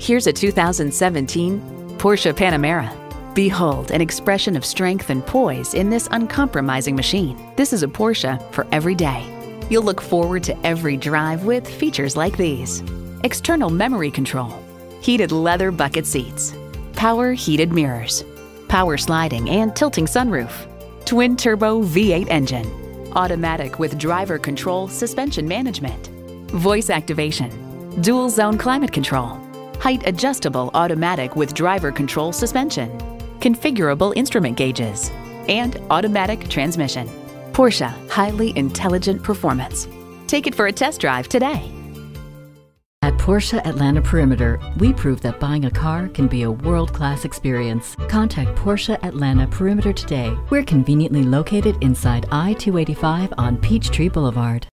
Here's a 2017 Porsche Panamera. Behold an expression of strength and poise in this uncompromising machine. This is a Porsche for every day. You'll look forward to every drive with features like these: external memory control, heated leather bucket seats, power heated mirrors, power sliding and tilting sunroof, twin turbo V8 engine, automatic with driver control suspension management, voice activation, dual zone climate control, height adjustable automatic with driver control suspension, configurable instrument gauges, and automatic transmission. Porsche, highly intelligent performance. Take it for a test drive today. At Porsche Atlanta Perimeter, we prove that buying a car can be a world-class experience. Contact Porsche Atlanta Perimeter today. We're conveniently located inside I-285 on Peachtree Boulevard.